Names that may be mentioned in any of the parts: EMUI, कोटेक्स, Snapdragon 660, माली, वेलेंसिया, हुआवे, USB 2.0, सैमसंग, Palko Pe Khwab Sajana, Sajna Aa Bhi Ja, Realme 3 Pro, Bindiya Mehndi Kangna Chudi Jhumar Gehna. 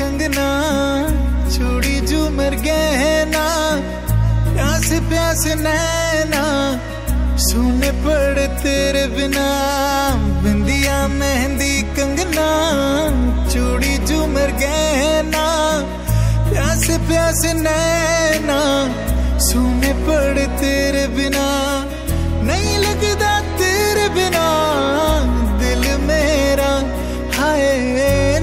कंगना चूड़ी झूमर गहना, प्यास प्यास नैना, सूने पड़े तेरे बिना। बिंदिया मेहंदी कंगना चूड़ी झूमर गहना, प्यास प्यास नैना, सूने पड़े तेरे बिना। नहीं लगता तेरे बिना दिल मेरा, हाय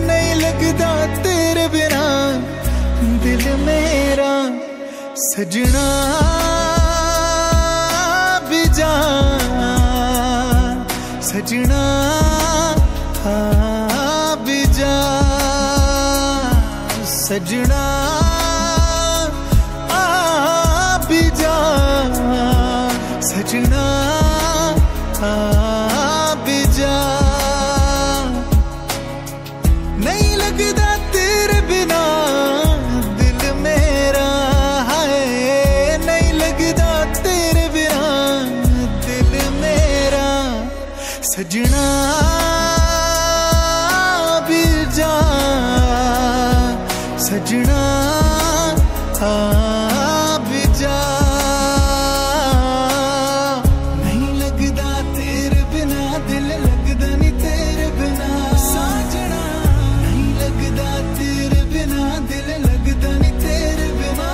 नहीं लगता तेरे बिना दिल मेरा। सजना भी जा, सजना भी जा, सजना भी जा, सजना भी जा। नहीं लगता तेरे बिना दिल मेरा, हाय नहीं लगता तेरे बिना दिल मेरा। सजना भी जा, सजना भी जा। नहीं लगदा तेरे बिना दिल लगदा नहीं तेरे बिना। साजना नहीं लगदा तेरे बिना दिल लगदा नहीं तेरे बिना।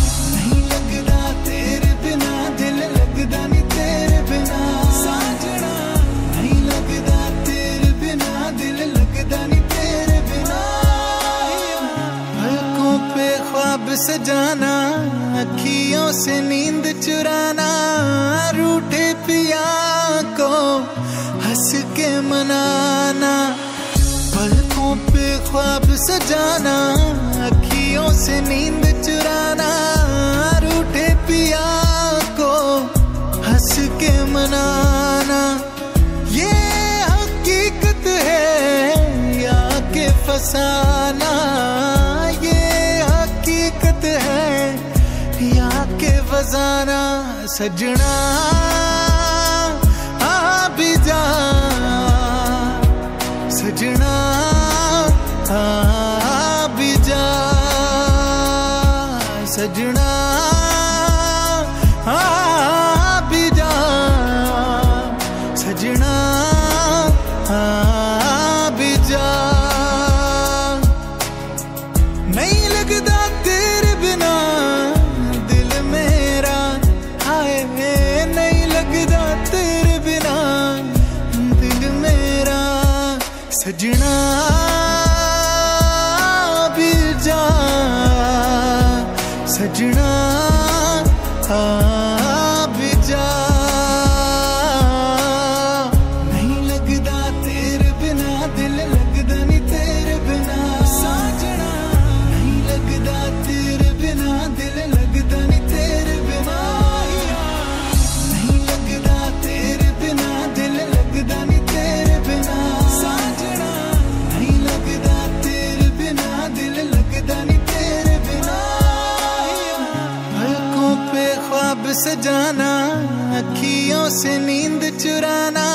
नहीं लगदा तेरे बिना दिल लगदा नहीं तेरे बिना। साजना नहीं लगदा तेरे बिना दिल लगदा नहीं तेरे बिना। पलकों पे ख्वाब सजाना, आँखियों से नींद चुराना, रूठे पिया को हंस के मनाना। पलकों पे ख्वाब सजाना, आँखियों से नींद चुराना, रूठे पिया को हंस के मनाना। ये हकीकत है या के फसाना, ये हकीकत है या के फसाना। सजना आ भी जा, सजना आ भी जा, सजना आ भी जा, सजना आ भी जा। नहीं लगता तेरे बिना दिल मेरा, हाय नहीं लगता तेरे बिना दिल मेरा। सजना भी जा, सजना भी जा। नहीं लगता तेरे बिना दिल लगदा नहीं तेरे बिना। साजना नहीं लगता तेरे बिना दिल लगदा नहीं तेरे बिना। नहीं लगता तेरे बिना दिल लगदा नहीं तेरे बिना। साजना नहीं लगता तेरे बिना दिल लगदा नहीं तेरे बिना। पलकों पे ख्वाब सजाना, आँखियों से नींद चुराना,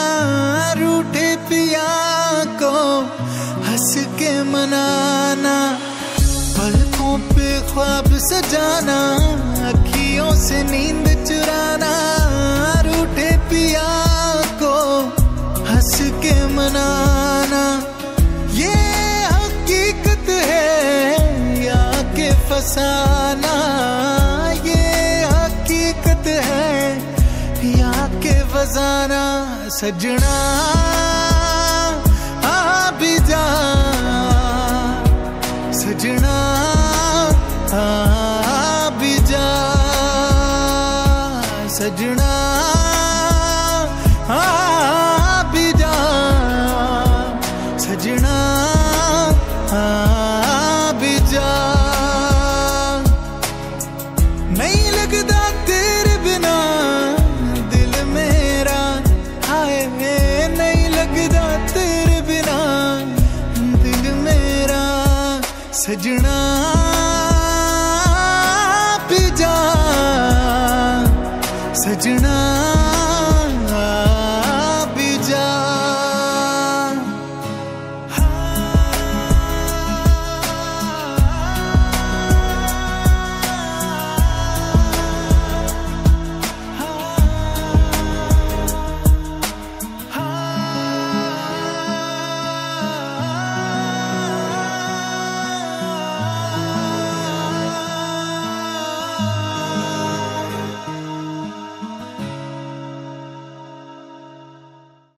रूठे पिया को हंस के मनाना। पलकों पे ख्वाब सजाना, आँखियों से नींद चुराना, रूठे पिया को हंस के मनाना। ये हकीकत है या के फसाना, ये हकीकत है या के फसाना। सजना आ भी जा, सजना आ भी जा, सजना आ भी जा, सजना आ भी जा। नहीं लगता तेरे बिना दिल मेरा, हाय नहीं लगता तेरे बिना दिल मेरा। सजना।